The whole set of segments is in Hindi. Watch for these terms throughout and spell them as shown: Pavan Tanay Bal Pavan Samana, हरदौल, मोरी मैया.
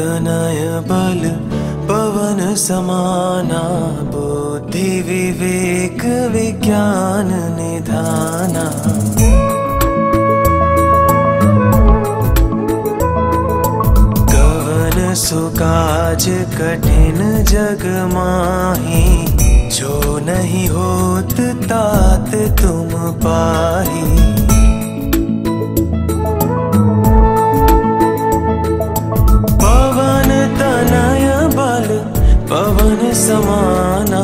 तनय बल पवन समाना बुद्धि विवेक विज्ञान निधाना। कवन सो काज कठिन जग माही, जो नहीं होत तात तुम पाही। पवन समाना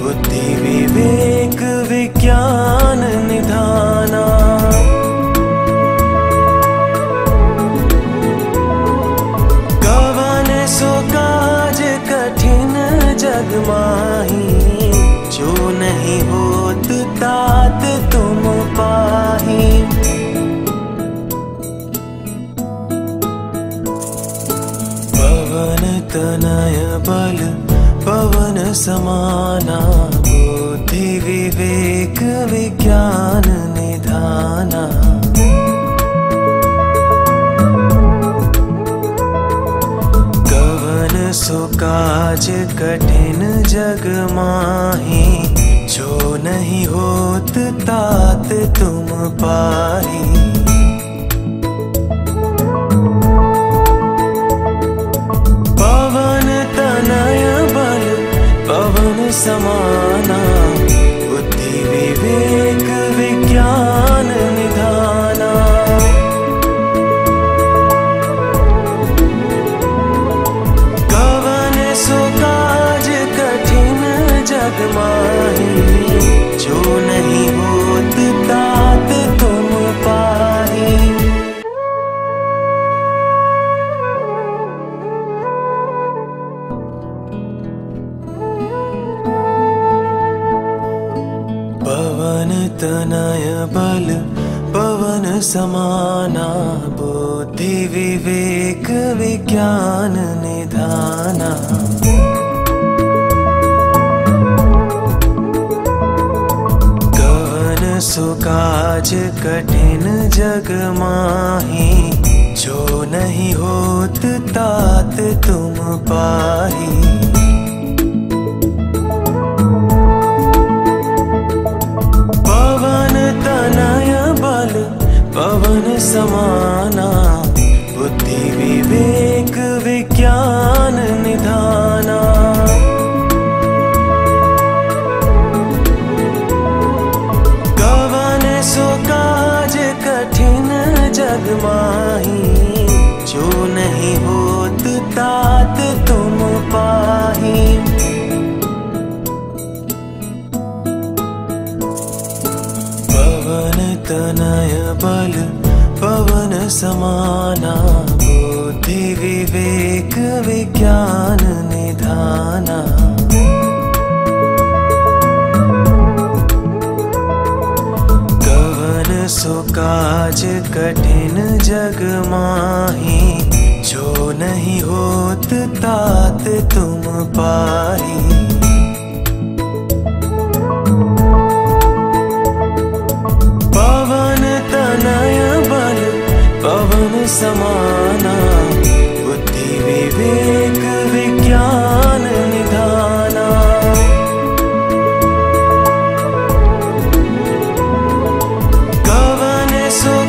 बुद्धि विवेक विज्ञान निधाना। कवन सो काज कठिन जग माही, जो नहीं होत तात तुम पाही। पवन तनय बल पवन समाना बुद्धि विवेक विज्ञान निधाना। कवन सो काज कठिन जग माही, जो नहीं होत तात तुम पाही। समाना बुद्धि विवेक विज्ञान निधाना। कवन सो काज कठिन जग माही, जो नहीं होत तात तुम पाही। पवन तनय बल पवन समाना बुद्धि विवेक विज्ञान निधाना। कवन सो काज कठिन जग माही, जो नहीं होत तात तुम पाही। पवन समाना बुद्धि विवेक विज्ञान निधाना। कवन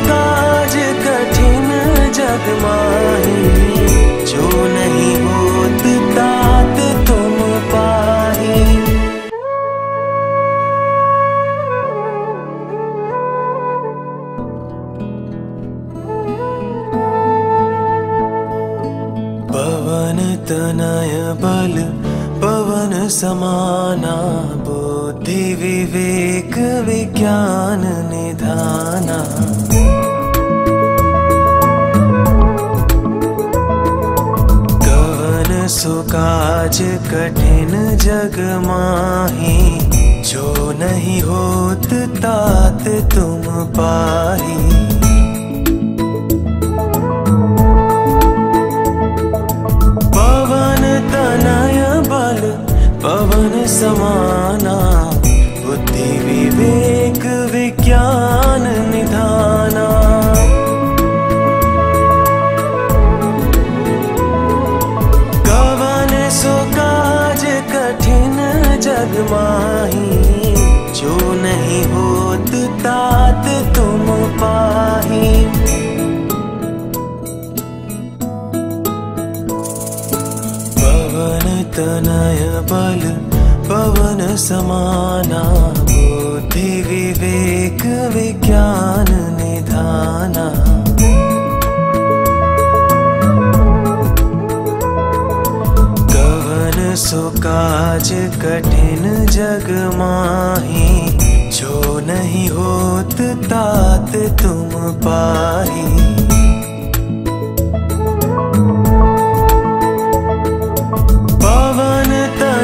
सो काज कठिन जग माही, जो नहीं होत तात तुम पाही। पवन तनय बल पवन समाना बुद्धि विवेक विज्ञान निधाना। कवन सो काज कठिन जग माही, जो नहीं होत तात तुम पाही। पवन समाना बुद्धि विवेक विज्ञान निधाना। कवन सो काज कठिन जग माही, जो नहीं होत तात तुम पाही। पवन तनय बल पवन समाना बुद्धि विवेक विज्ञान निधाना। कवन सो काज कठिन जग माही, जो नहीं होत तात तुम पाही। पवन समाना बुद्धि विवेक विज्ञान निधाना। माही, जो नहीं होत तात तुम पाही। पवन तनय बल पवन समाना, बुद्धि विवेक विज्ञान निधाना। सो काज कठिन जग माही, जो नहीं होत तात तुम पाही। पवन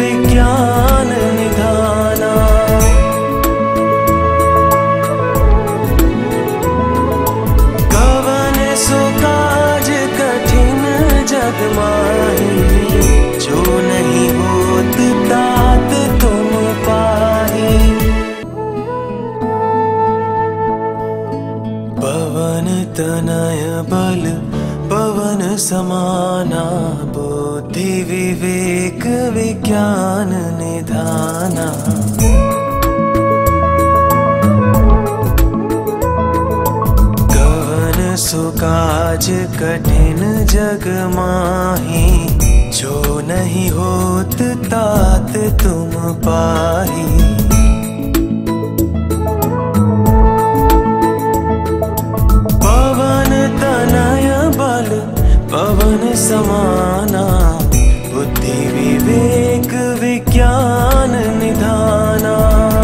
विज्ञान निधाना। पवन तनय बल पवन समाना, बुद्धि विवेक विज्ञान निधाना। गहन सुकाज कठिन जग माही, जो नहीं होत तात तुम पाही। पवन समाना, बुद्धि विवेक विज्ञान निधाना। गवन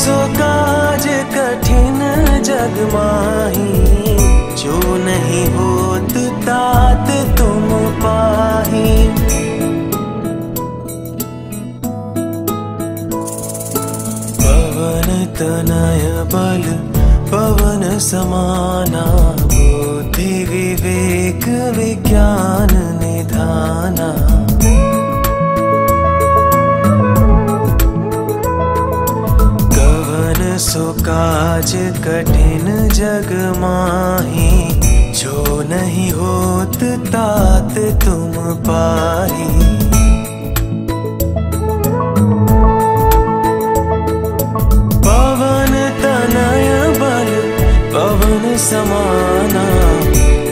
सो काज कठिन जग माही, जो नहीं होत तात तुम पाही। पवन तनय बल पवन समाना,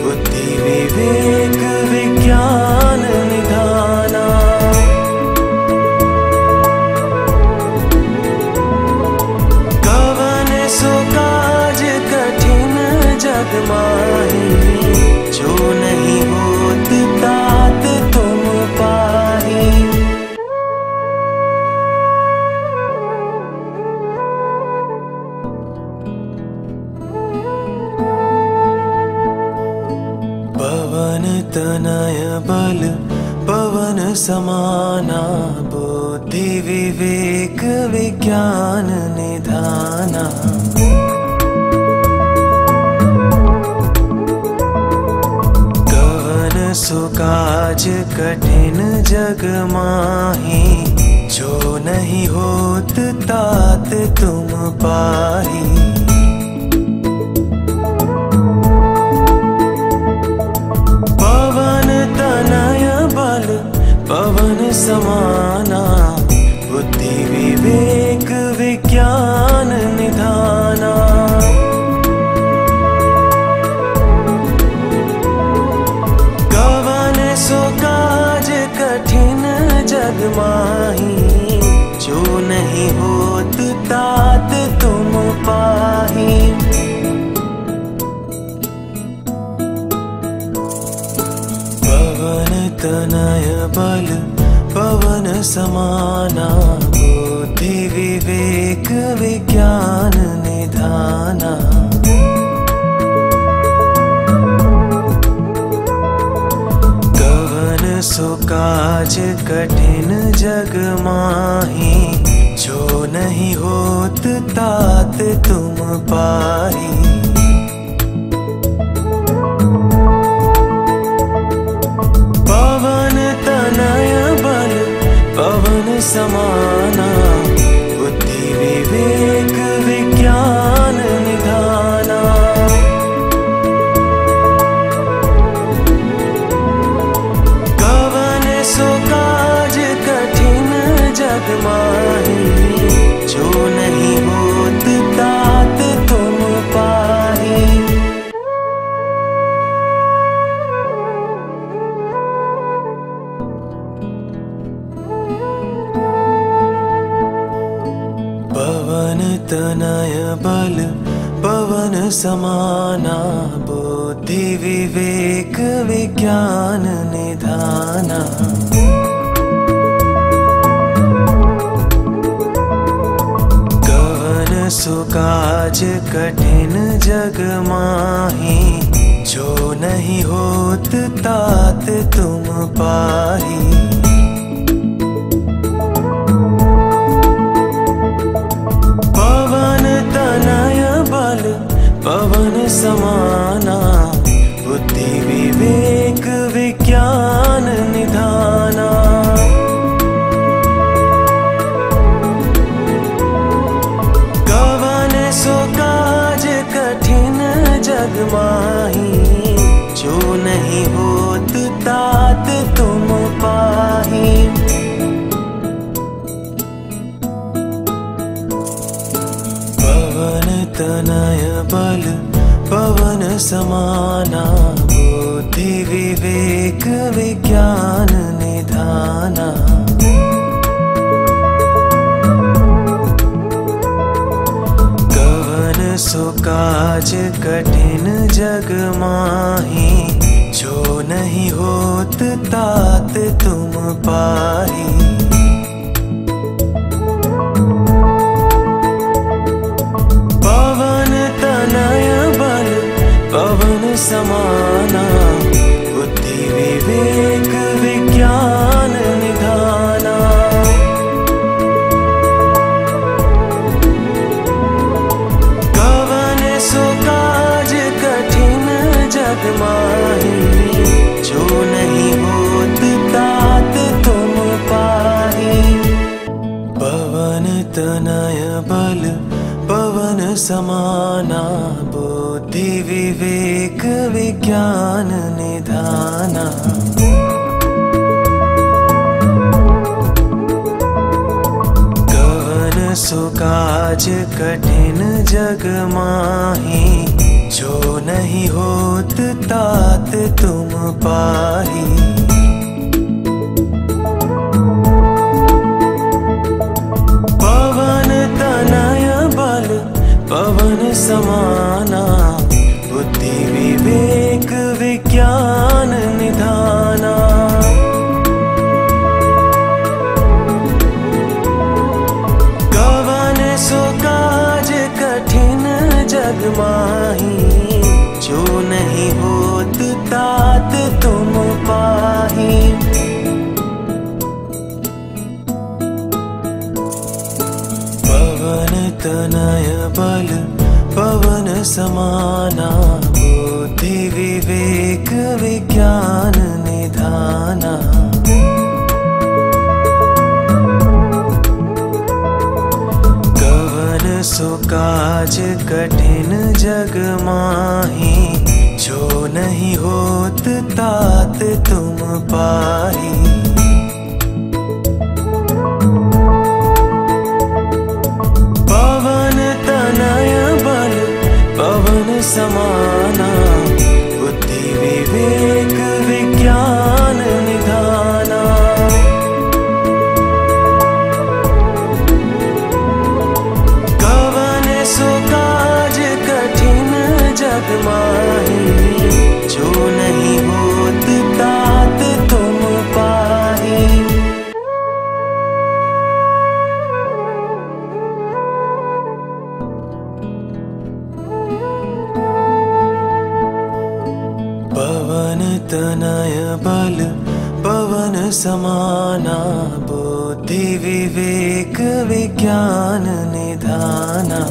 बुद्धि विवेक विज्ञान निधाना। गहन सो काज कठिन जग माही, जो नहीं होत तात तुम पाही। समाना, बुद्धि विवेक विज्ञान निधाना। गवन सो काज कठिन जग माही, जो नहीं होत तात तुम पाही। पवन तनय बल पवन समाना, बुद्धि विवेक विज्ञान निधाना। गहन सुकाज कठिन जग माही, जो नहीं होत तात तुम पाही। पवन समाना, बुद्धि विवेक विज्ञान निधाना। गवन सो काज कठिन जग माही, जो नहीं होत तात तुम पाही। पवन तनय बल पवन समाना, बुद्धि विवेक विज्ञान निधाना। गहन सो काज कठिन जग माही, जो नहीं होत तात तुम पाही। समाना, बुद्धि विवेक विज्ञान। तनय बल पवन समाना, बुद्धि विवेक विज्ञान निधाना। गहन सुकाज कठिन जग माही, जो नहीं होत तात तुम पाही। पवन समाना, बुद्धि विवेक विज्ञान निधाना। गवन सो काज कठिन जग माही, जो नहीं होत तात तुम पाही। पवन तनय बल पवन समाना, बुद्धि विवेक विज्ञान निधाना। गहन सुकाज कठिन जग माही, जो नहीं होत तात तुम पाही। पवन समाना, बुद्धि विवेक विज्ञान निधाना। गवन सो काज कठिन जग माही, जो नहीं होत तात तुम पाही। पवन तनय बल पवन समाना, बुद्धि विवेक विज्ञान निधाना। गहन सुकाज कठिन जग माही, जो नहीं होत तात तुम पाही। पवन समाना, बुद्धि विवेक विज्ञान निधाना। गवन सो काज कठिन जग माही, जो नहीं होत तात तुम पाही। पवन तनय बल पवन समाना, बुद्धि विवेक विज्ञान निधाना।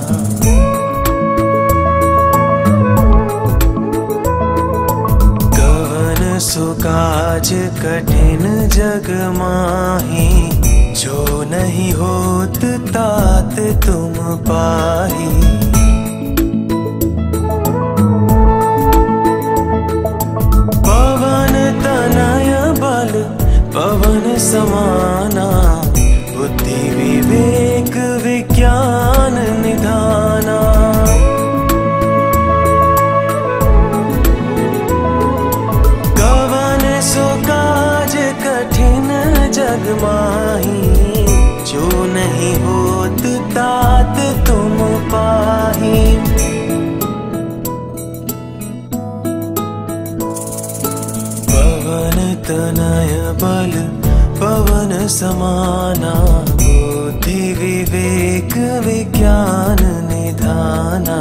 गहन सुकाज कठिन जग माही, जो नहीं होत तात तुम पाही। समाना, बुद्धि विवेक विज्ञान निधाना। गवन सो काज कठिन जग माही, जो नहीं होत तात तुम पाही। पवन तनय बल पवन समाना, बुद्धि विवेक विज्ञान निधाना। गहन सुकाज कठिन जग माही, जो नहीं होत तात तुम पाही। पवन समाना, बुद्धि विवेक विज्ञान निधाना। गवन सो काज कठिन जग माही, जो नहीं होत तात तुम समाना, बुद्धि विवेक विज्ञान निधाना।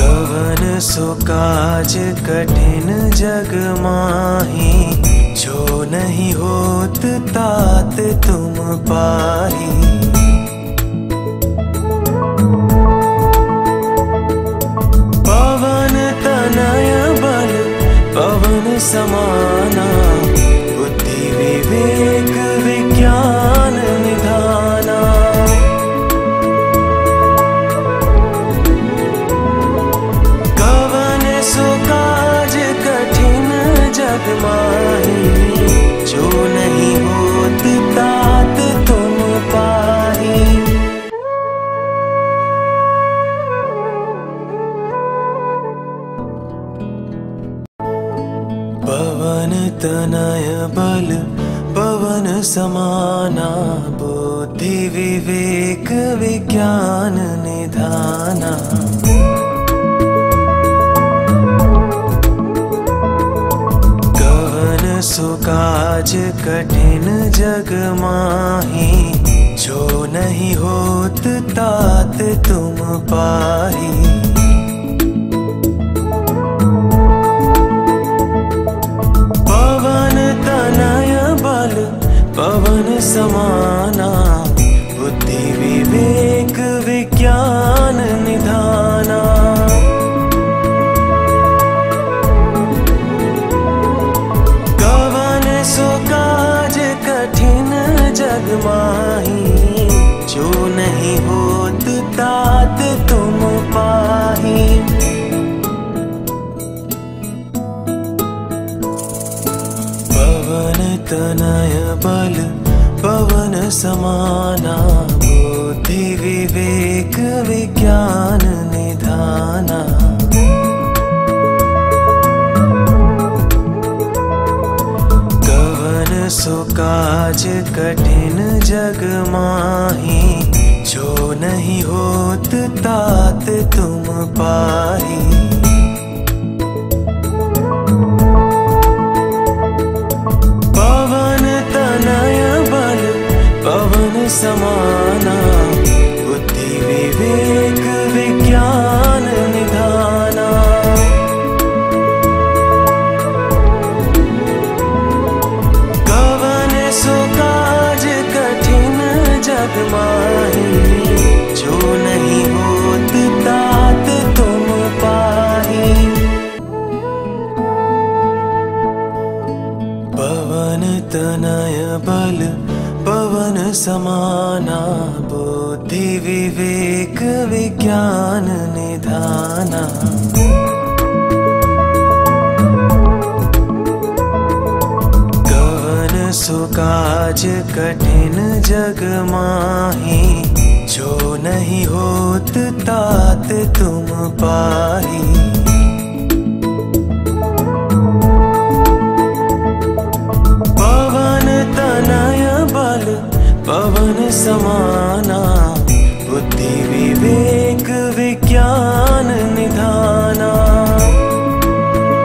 गवन सो काज कठिन जग माही, जो नहीं होत तात तुम पाही। पवन समाना, बुद्धि विवेक विज्ञान निधाना। गवन सो काज कठिन जग माही, जो नहीं होत तात तुम पाही। पवन तनय बल पवन समाना, बुद्धि विवेक विज्ञान निधाना। गवन सो काज कठिन जग माही, जो नहीं होत तात तुम पाही। पवन समाना, बुद्धि विवेक विज्ञान निधाना। गवन सो काज कठिन जग माही, जो नहीं होत तात तुम पाही। पवन तनय बल पवन समाना, बुद्धि विवेक विज्ञान निधाना। गवन सो काज कठिन जग माही, जो नहीं होत तात तुम पाही। समाना, बुद्धि विवेक विज्ञान निधाना। गवन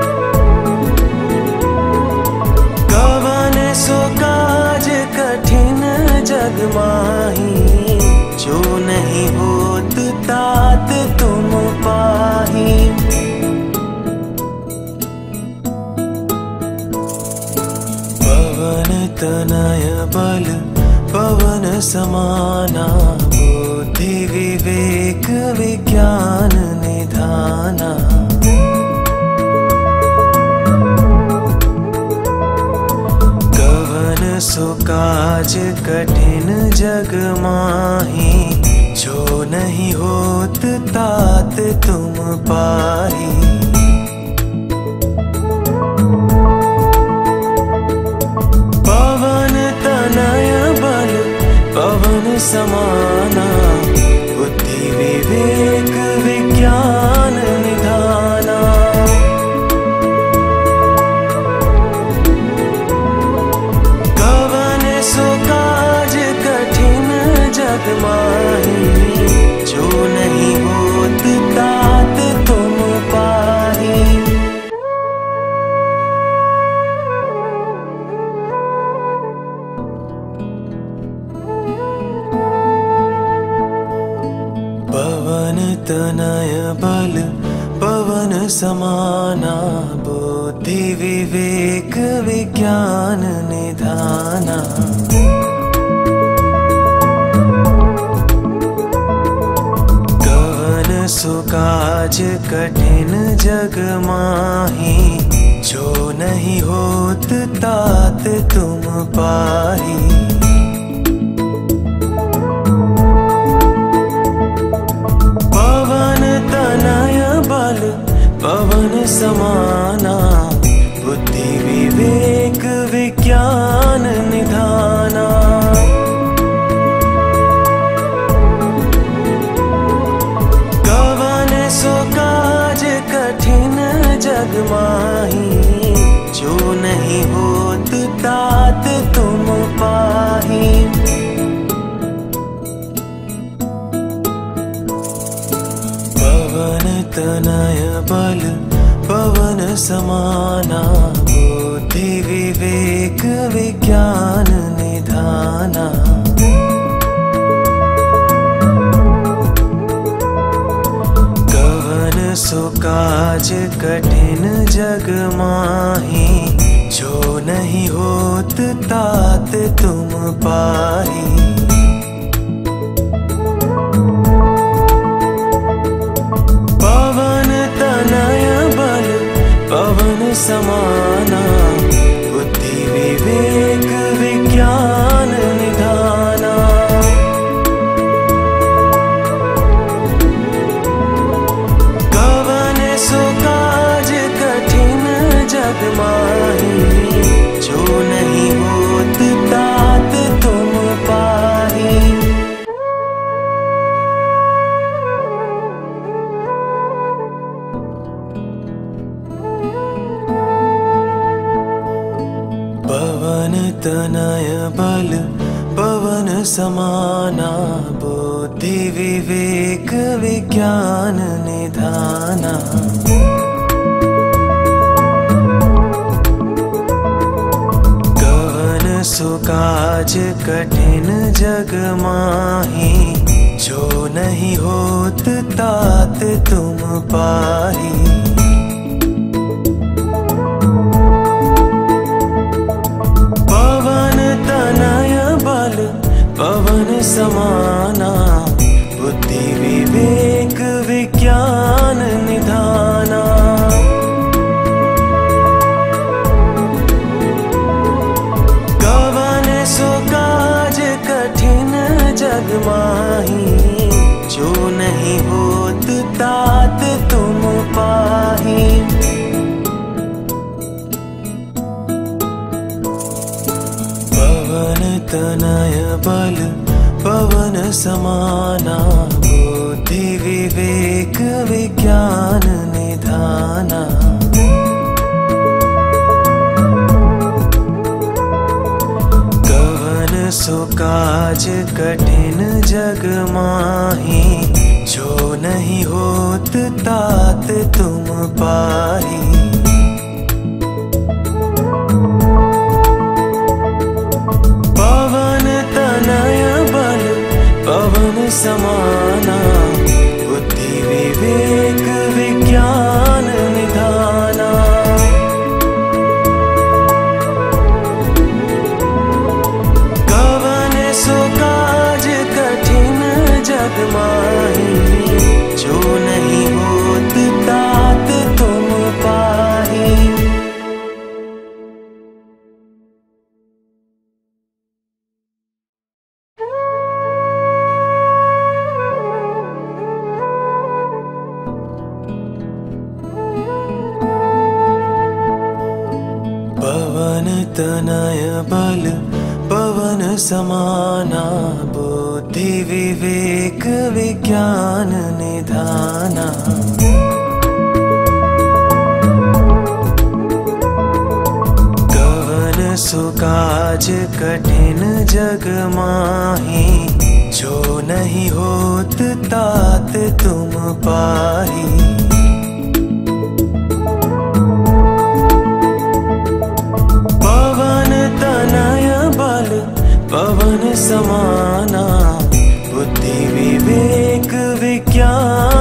सो काज कठिन जग माही, जो नहीं होत तात तुम पाही। पवन तनय बल पवन समाना, बुद्धि विवेक विज्ञान निधाना। गवन सो काज कठिन जग माही, जो नहीं होत तात तुम पाही। पवन समाना, बुद्धि विवेक विज्ञान निधाना। गवन सो काज कठिन जग माही, जो नहीं होत तात तुम पाही। पवन तनय बल पवन समाना, बुद्धि विवेक विज्ञान निधाना। गवन सो काज कठिन जग माही, जो नहीं होत तात तुम पाही। पवन समाना, बुद्धि विवेक विज्ञान निधाना। गवन सो काज कठिन जग माही, जो नहीं होत तात तुम पाही। पवन तनय बल पवन समाना बुद्धि विवेक विज्ञान निधाना। कवन सुकाज कठिन जग माही, जो नहीं होत तात तुम पाही। पवन समाना बुद्धि विवेक विज्ञान निधाना। कवन सो काज कठिन जग माही, जो नहीं होत तात तुम पाही। पवन तनय बल पवन समाना बुद्धि विवेक विज्ञान निधाना। कवन सो काज कठिन जग माही, जो नहीं होत तात तुम पाही। समाना बुद्धि विवेक विज्ञान निधाना। कवन सो काज कठिन जग माही, जो नहीं होत तात तुम पाही। पवन तनय बल पवन समाना बुद्धि विवेक विज्ञान निधाना। कवन सो काज कठिन जग माही, जो नहीं होत तात तुम पाही। पवन समाना बुद्धि विवेक विज्ञान निधाना। कवन सो काज कठिन जग माही, जो नहीं होत तात तुम पाही। पवन तनय बल पवन समाना बुद्धि विवेक विज्ञान निधाना। कवन सो काज कठिन जग माही, जो नहीं होत तात तुम पाही। पवन समाना बुद्धि विवेक विज्ञान निधाना। कवन सो काज कठिन जग माही, जो नहीं होत तात तुम पाही। पवन तनय बल पवन समाना बुद्धि विवेक विज्ञान निधाना। कवन सो काज कठिन जग माही, जो नहीं होत तात तुम पाही। पवन समाना बुद्धि विवेक विज्ञान।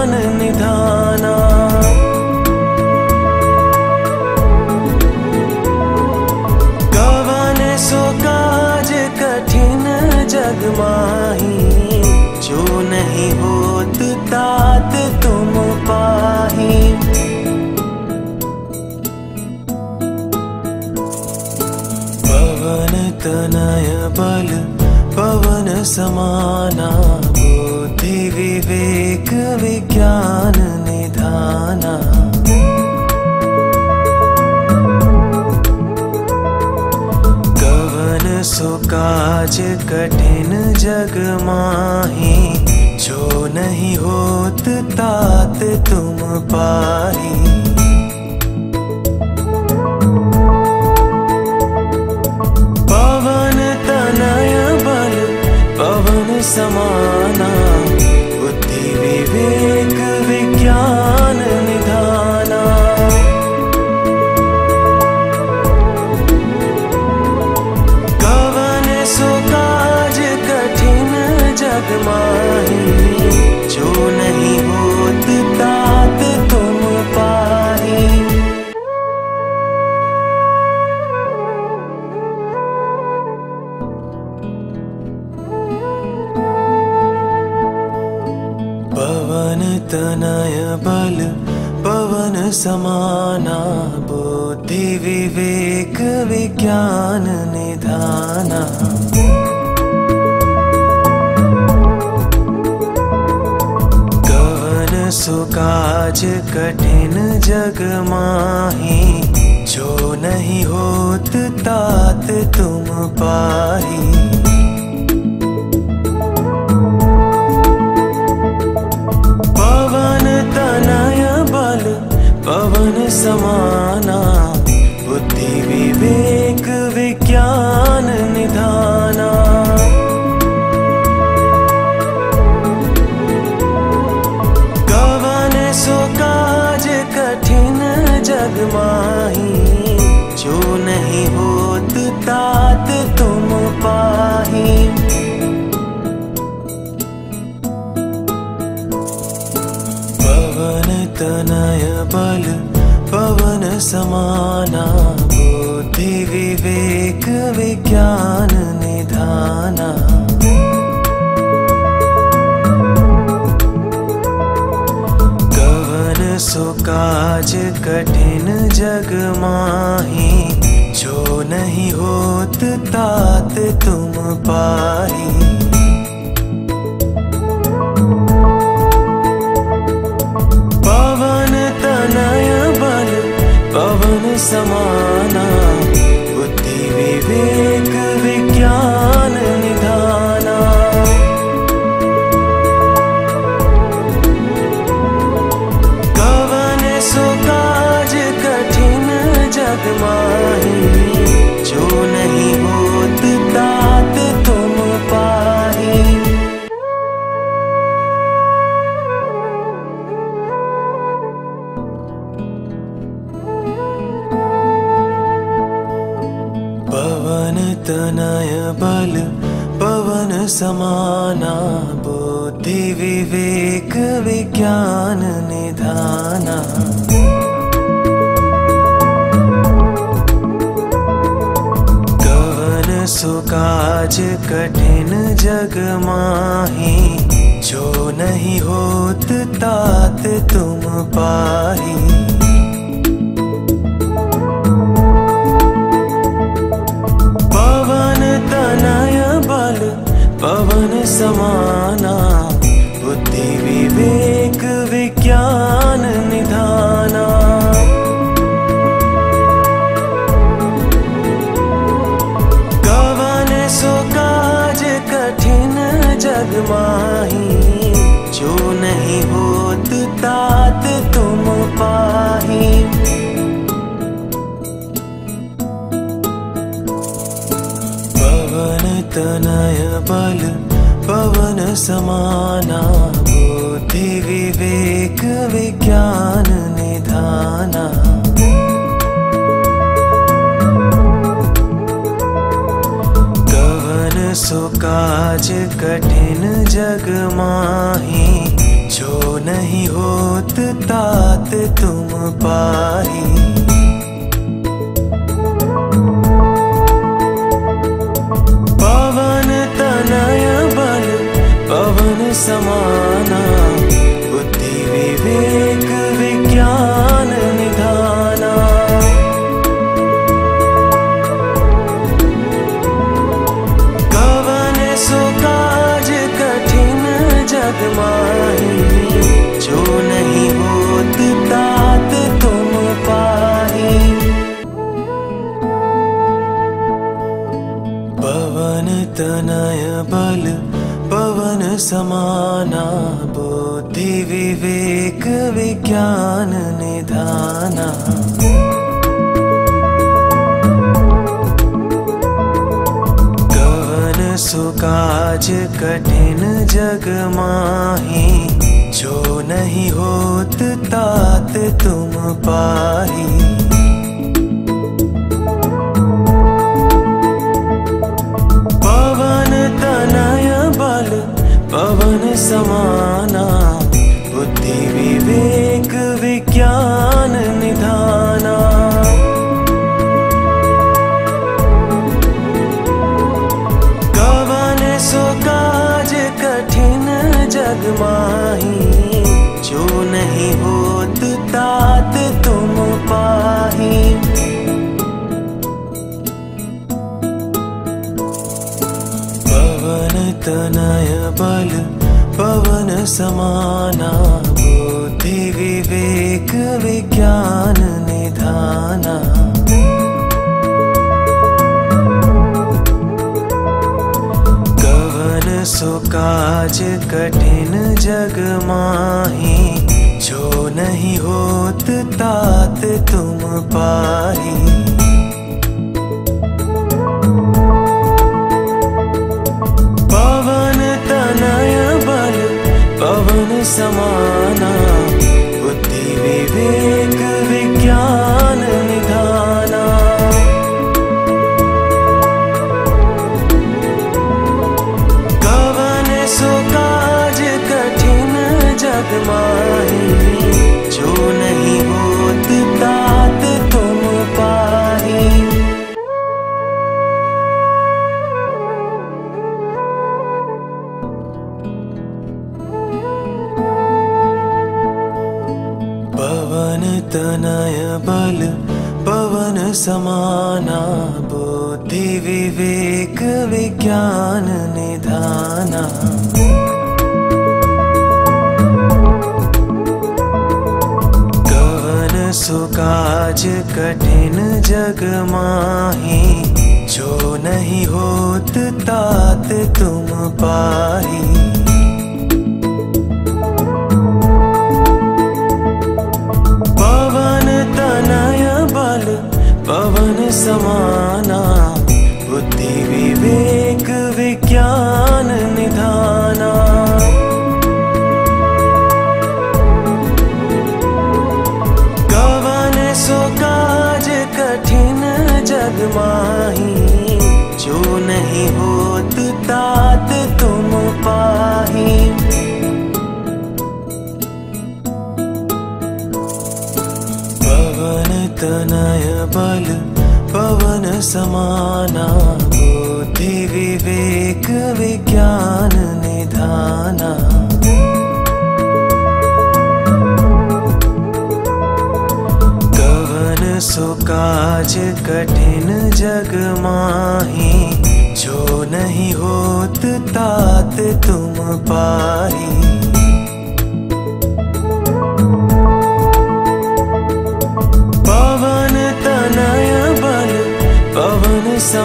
खुद माही, जो नहीं होत तात तुम पाही। पवन तनय बल पवन समाना, बुद्धि विवेक विज्ञान निधाना। सो काज कठिन जग माही, जो नहीं होत तात तुम पाही। पवन तनय बल पवन समाना, बुद्धि विवेक विज्ञान निधाना। जो नहीं होत तात तुम पाही। पवन तनय बल पवन समाना, बुद्धि विवेक विज्ञान निधाना। सो काज कठिन जग माही, जो नहीं होत तात तुम पाही। पवन तनय बल पवन समाना, बुद्धि विवेक विज्ञान निधाना। माही, जो नहीं होत तात तुम पाही। पवन तनय बल पवन समाना, बुद्धि विवेक विज्ञान निधाना। सो काज कठिन जग माही, जो नहीं होत तात तुम पाही। पवन तनय बल पवन समाना, बुद्धि विवेक विज्ञान निधाना। जो नहीं होत तात तुम पाही। पवन तनय बल पवन समाना, बुद्धि विवेक विज्ञान निधाना। सो काज कठिन जग माही, जो नहीं होत तात तुम पाही। पवन तनय बल पवन समाना, बुद्धि विवेक विज्ञान निधाना। माही, जो नहीं होत तात तुम पाही। पवन तनय बल पवन समाना, बुद्धि विवेक विज्ञान निधाना। सो काज कठिन जग माही, जो नहीं होत तात तुम पाही। पवन तनय समाना बुद्धि विवेक विज्ञान निधाना। कवन सो काज कठिन जग माही, जो नहीं होत तात तुम पाही। पवन तनय बल पवन समाना, बुद्धि विवेक विज्ञान निधाना। कवन सो काज कठिन जग माही, जो नहीं होत तात तुम पाही। पवन समाना बुद्धि विवेक विज्ञान निधाना। कवन सो काज कठिन जग माही, जो नहीं होत तात तुम पाही। पवन तनय बल पवन समाना, बुद्धि विवेक विज्ञान निधाना। कवन सो काज कठिन जग माही, जो नहीं होत तात तुम पाही। पवन समाना बुद्धि विवेक विज्ञान निधाना। कवन सो काज कठिन जग माही, जो नहीं होत तात तुम पाही। पवन तनय बल पवन समाना, बुद्धि विवेक विज्ञान निधाना। कवन सो काज कठिन जग माही, जो नहीं होत तात तुम पाही। पवन समाना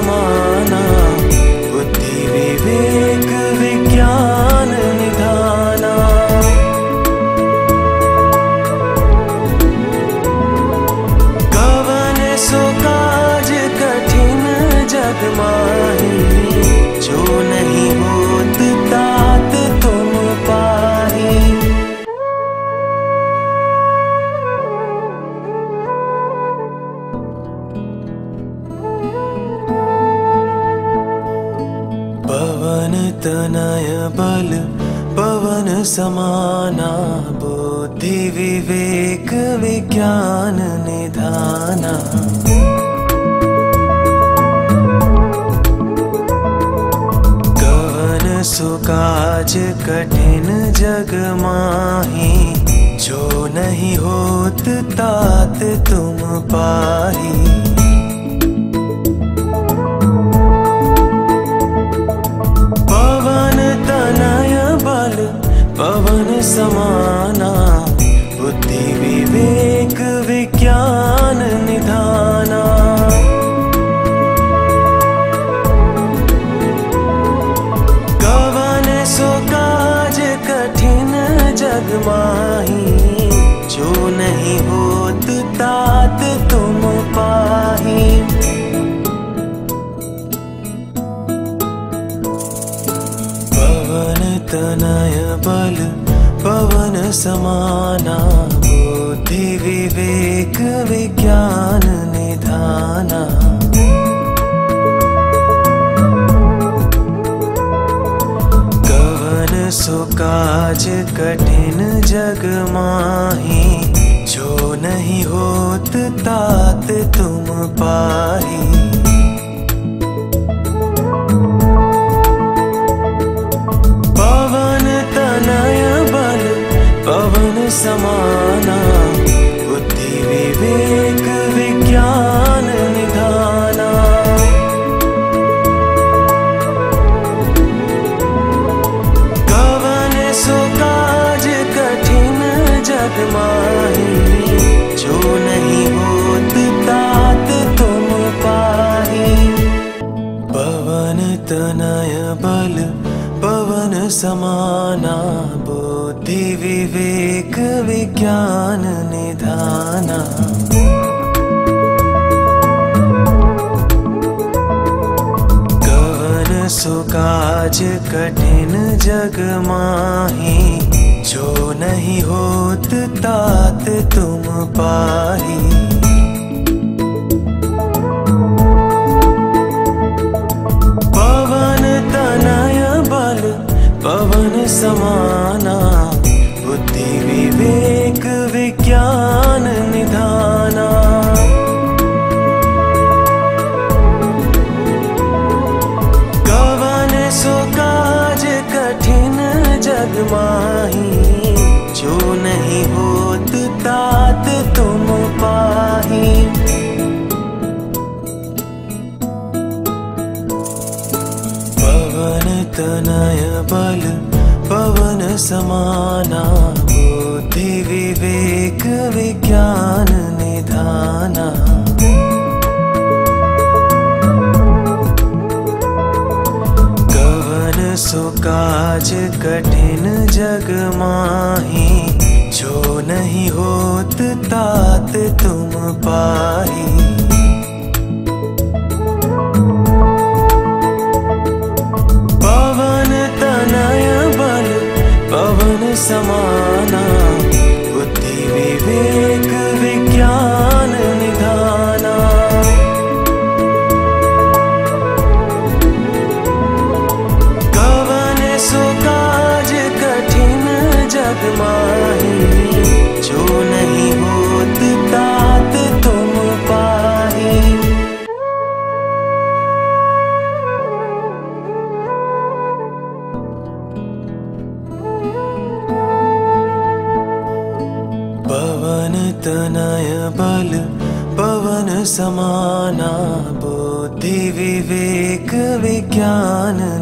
बुद्धि विवेक विज्ञान निधाना। कवन सो काज कठिन जग माही, जो नहीं होत तात तुम पाही। पवन तनय बल पवन समाना, बुद्धि विवेक विज्ञान निधाना। कवन सो काज कठिन जग माही, जो नहीं होत तात तुम पाही। पवन समाना बुद्धि विवेक विज्ञान निधाना। कवन सो काज कठिन जग माही, जो नहीं होत तात तुम पाही। पवन तनय बल पवन समाना, बुद्धि विवेक विज्ञान निधाना। कवन सुकाज कठिन जग माही, जो नहीं होत तात तुम पाही। पवन तनय बल पवन समाना, बुद्धि विवेक विज्ञान निधाना। जो नहीं होत तात तुम पाही। पवन तनय बल पवन समाना, बुद्धि विवेक विज्ञान निधाना। सो काज कठिन जग माही, जो नहीं होत तात तुम पाही। पवन तनय बल पवन समाना, बुद्धि विवेक विज्ञान निधाना। तनय बल पवन समाना, बुद्धि विवेक विज्ञान निधाना। कवन सो काज कठिन जग माही, जो नहीं होत तात तुम पाही। पवन समाना, बुद्धि विवेक विज्ञान निधाना। कवन सो काज कठिन जग माही, जो नहीं होत तात तुम पाही। पवन तनय बल पवन समाना, बुद्धि विवेक विज्ञान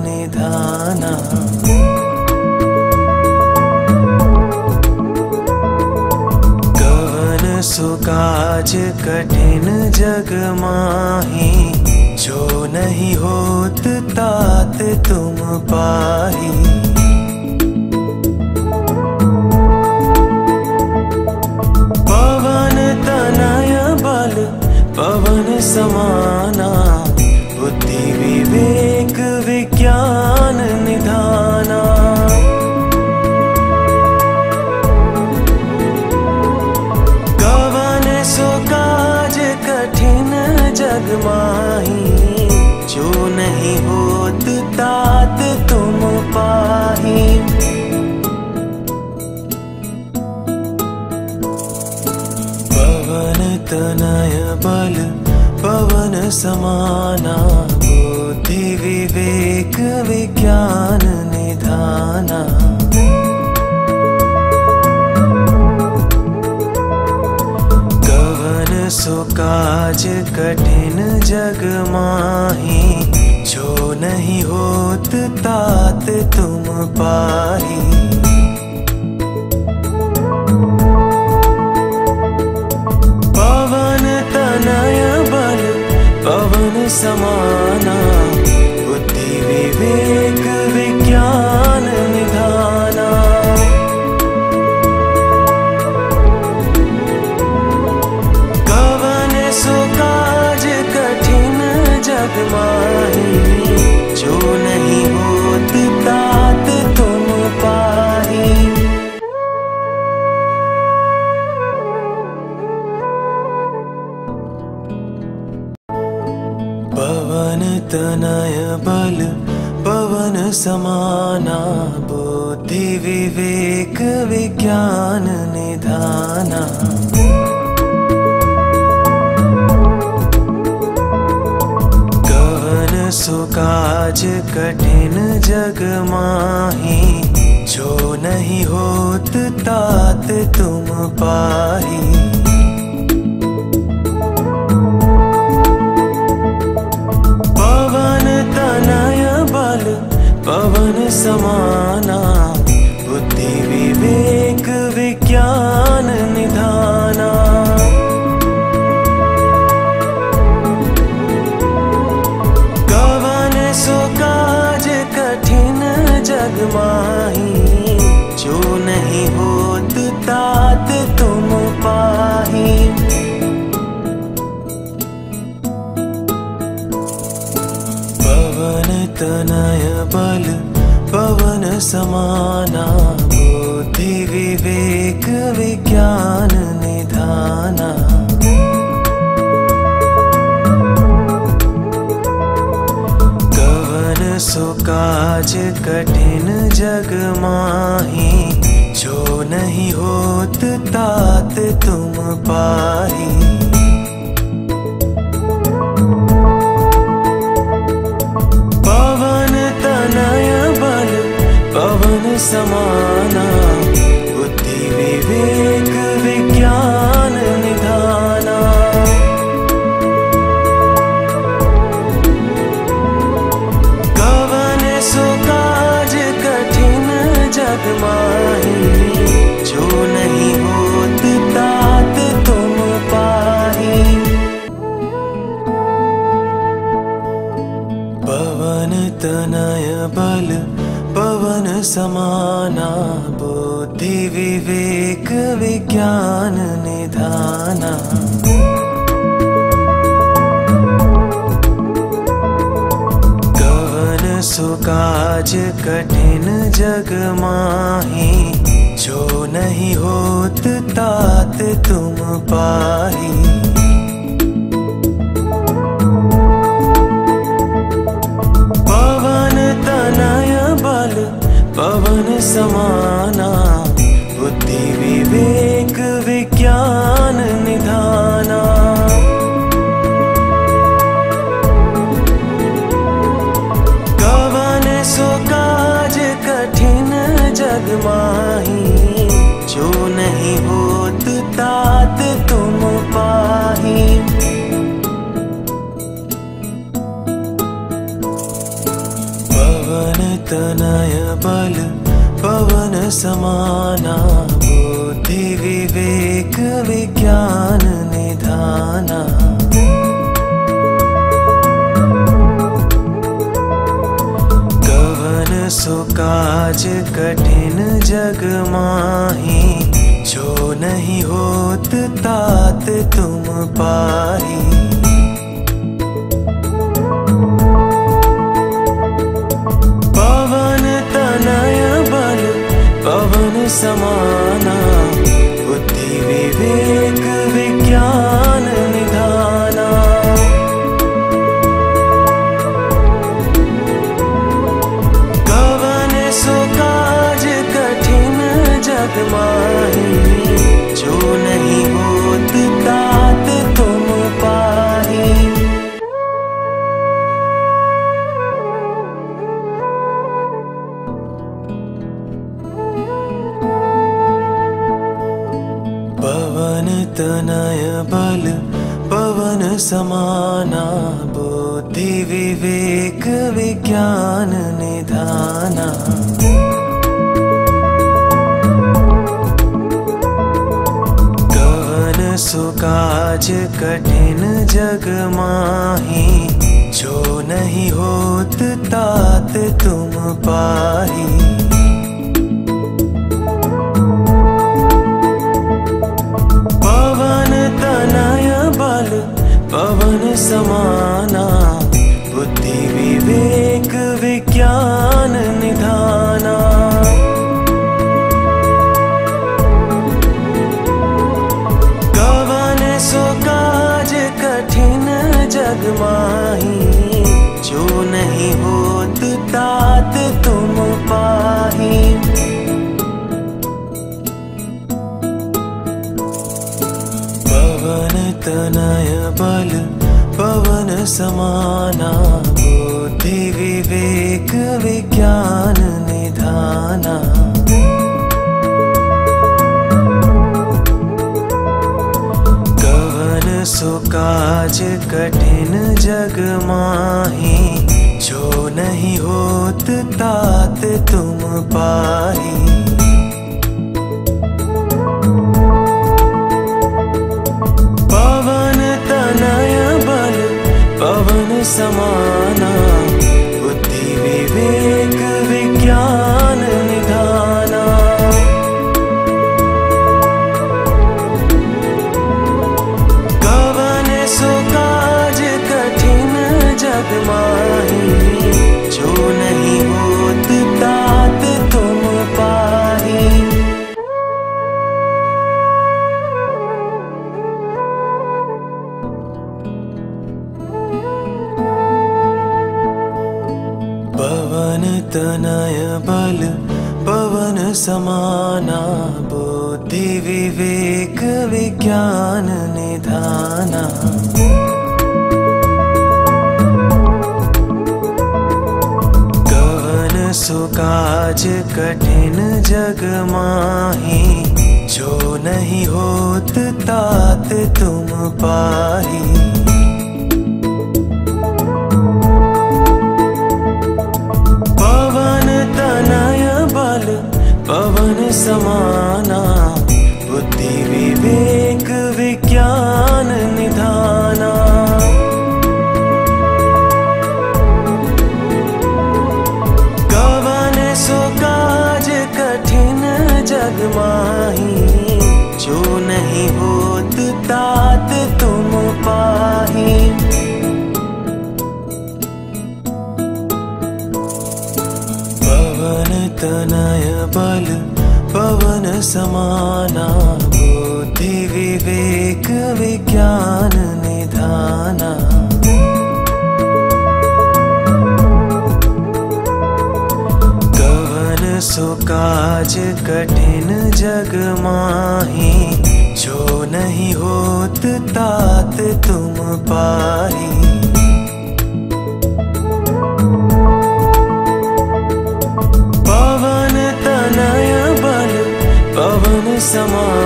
निधाना। कवन सो काज कठिन जग माही, जो नहीं होत तात तुम पाही। समाना, बुद्धि विवेक विज्ञान निधाना। कवन सो काज कठिन जग माही, जो नहीं होत तात तुम पाही। पवन तनय बल पवन समाना, बुद्धि विवेक विज्ञान निधाना। कवन सो काज कठिन जग माही, जो नहीं होत तात तुम पाही। पवन समाना, बुद्धि विवेक विज्ञान निधाना। कवन सो काज कठिन जग माही, जो नहीं होत तात तुम पाही। तनय बल पवन समाना, बुद्धि विवेक विज्ञान। जग माही, जो नहीं होत तात तुम पाही। पवन तनय बल पवन समाना, बुद्धि विवेक विज्ञान निधाना। कवन सो काज कठिन जग माही, जो नहीं होत तात तुम पाही। पवन तनय बल पवन समाना, बुद्धि विवेक विज्ञान निधाना। कवन सो काज कठिन जग माही, जो नहीं होत तात तुम पाही। पवन समाना, बुद्धि विवेक विज्ञान निधाना। कवन सो काज कठिन जग माही, जो नहीं होत तात तुम पाही। पवन तनय बल पवन समाना, बुद्धि विवेक विज्ञान निधाना। कवन सो काज कठिन जग माही, जो नहीं होत तात तुम पाही। समाना, बुद्धि विवेक विज्ञान निधाना। कवन सो काज कठिन जग माही, जो नहीं होत तात तुम पाही। पवन तनय बल पवन समाना, बुद्धि विवेक विज्ञान निधाना। कवन सो काज कठिन जग माही, जो नहीं होत तात तुम पाही। पवन समाना, बुद्धि विवेक विज्ञान निधाना। कवन सो काज कठिन जग माही, जो नहीं होत तात तुम पाही। पवन तनय बल पवन समाना, बुद्धि विवेक विज्ञान निधाना। कवन सो काज कठिन जग माही, जो नहीं होत तात तुम पाही। समाना, बुद्धि विवेक विज्ञान निधाना। कवन सो काज कठिन जग माही, जो नहीं होत तात तुम पाही। पवन तनय बल पवन समाना बुद्धि विवेक विज्ञान निधाना। गहन सुकाज कठिन जग माही, जो नहीं होत तात तुम पाही। पवन समाना बुद्धि विवेक विज्ञान निधाना। गवन सो काज कठिन जग माही, जो नहीं होत तात तुम पाही। पवन तनय बल पवन समाना बुद्धि विवेक विज्ञान निधाना। गहन सुकाज कठिन जग माही, जो नहीं होत तात तुम पाही। पवन समाना बुद्धि विवेक विज्ञान निधाना। गवन सो काज कठिन जग माही, जो नहीं होत तात तुम पाही। पवन तनय बल पवन समाना बुद्धि विवेक विज्ञान निधाना। गहन सुकाज कठिन जग माही, जो नहीं होत तात तुम पाही। पवन समाना बुद्धि विवेक विज्ञान निधाना। गवन सो काज कठिन जग माही, जो नहीं होत तात तुम पाही। पवन तनय बल पवन समाना बुद्धि विवेक विज्ञान निधाना। गहन सुकाज कठिन जग माही, जो नहीं होत तात तुम पाही। Samana।